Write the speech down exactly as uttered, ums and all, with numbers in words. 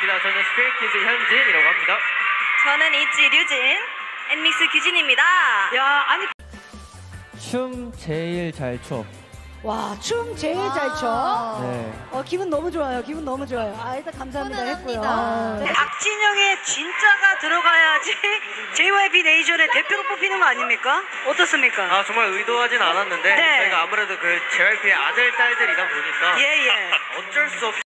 반갑습니다. 저는 스트레이 키즈 현진이라고 합니다. 저는 이치 류진, 엔믹스 규진입니다. 야, 아니 춤 제일 잘 춰. 와, 춤 제일 와. 잘 춰. 네. 어, 기분 너무 좋아요. 기분 너무 좋아요. 아, 일단 감사합니다 했고요. 아, 네. 악진영의 진짜가 들어가야지 제이와이피 네이션의 대표로 뽑히는 거 아닙니까? 어떻습니까? 아, 정말 의도하진 않았는데 네. 저희가 아무래도 그 제이와이피의 아들, 딸들이다 보니까 예, 예. 어쩔 수 없이